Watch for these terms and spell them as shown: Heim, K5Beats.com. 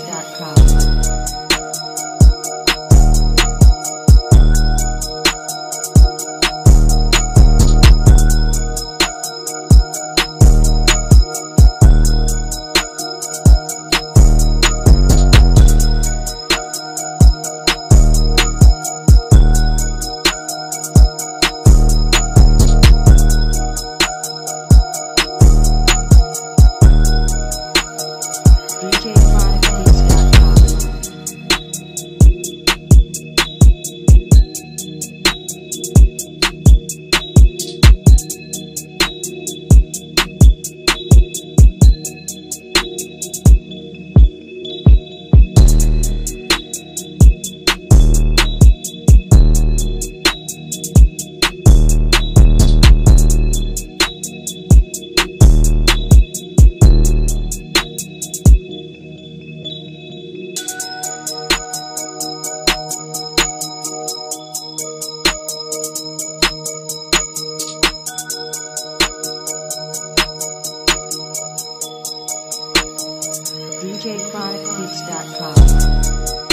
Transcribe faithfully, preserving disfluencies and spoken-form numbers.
K five beats dot com. K five beats dot com. K five beats dot com.